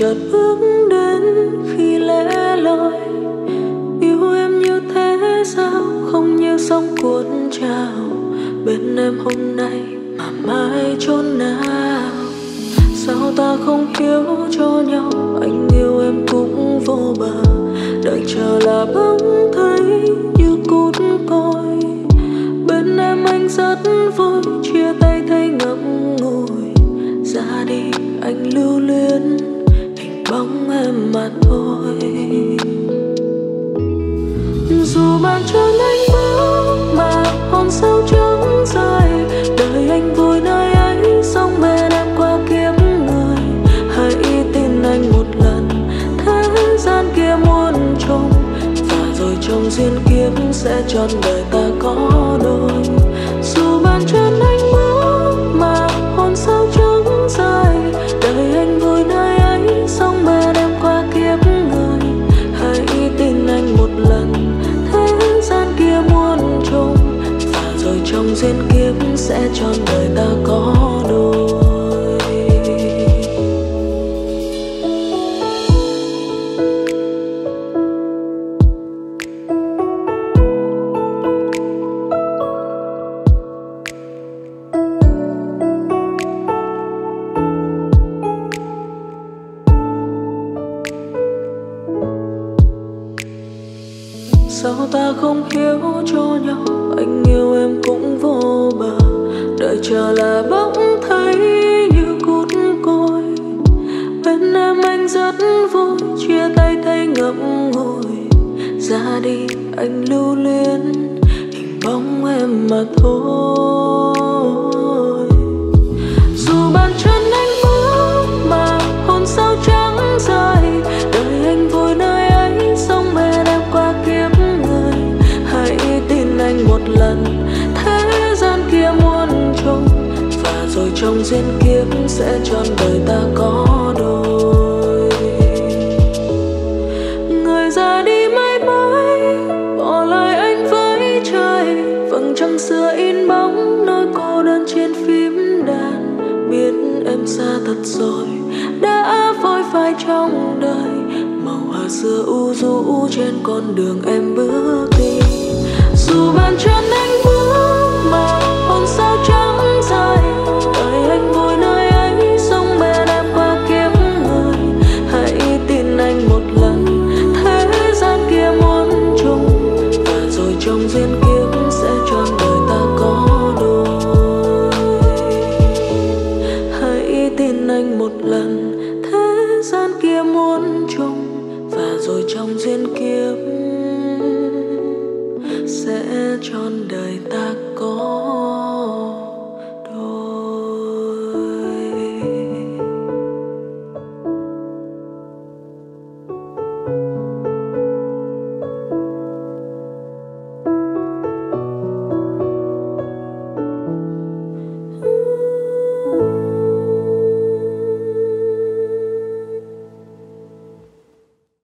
chợt bước đến khi lẻ loi. Yêu em như thế sao, không như sóng cuốn trào. Bên em hôm nay mà mai chốn nào. Sao ta không thiếu cho nhau, anh yêu em cũng vô bờ. Đợi chờ là bỗng thấy như cút côi. Bên em anh rất vui, chia tay thấy ngậm ngùi. Ra đi anh lưu luyến hình bóng em mà thôi. Dù bàn chân anh bão mà hồn sâu trắng rơi. Đời anh vui nơi ấy, sống bên em qua kiếp người. Hãy tin anh một lần, thế gian kia muôn trùng. Và rồi trong duyên kiếp sẽ trọn đời ta có đôi. Dù bàn chân anh bão mà hồn sâu trắng rơi. Đời anh vui nơi ấy, sống bên em qua kiếp người. Hãy tin anh một lần, thế gian kia muôn trùng. Và rồi trong duyên kiếp sẽ trọn đời ta có đôi. Sao ta không hiểu cho nhau, anh yêu em cũng vô bờ. Đợi chờ là bỗng thấy như cút côi. Bên em anh rất vui, chia tay thấy ngậm ngùi. Ra đi anh lưu luyến hình bóng em mà thôi. Dù bàn chân anh bước mà hồn sao trắng rơi. Đời anh vui nơi ấy, sống bên em qua kiếp. Một lần thế gian kia muôn trùng, và rồi trong duyên kiếp sẽ trọn đời ta có đôi. Người ra đi mãi mãi, bỏ lại anh với trời. Vầng trăng xưa in bóng nỗi cô đơn trên phím đàn. Biết em xa thật rồi, đã phôi phai trong đời. Màu hoa xưa u rũ trên con đường em bước đi. Dù bàn chân anh bước mà hồn sao trắng rơi. Đời anh vui nơi ấy, sống bên em qua kiếp người. Hãy tin anh một lần, thế gian kia muôn trùng. Và rồi trong duyên kiếp sẽ trọn đời ta có đôi. Hãy tin anh một lần, thế gian kia muôn trùng. Và rồi trong duyên kiếp sẽ trọn đời ta có.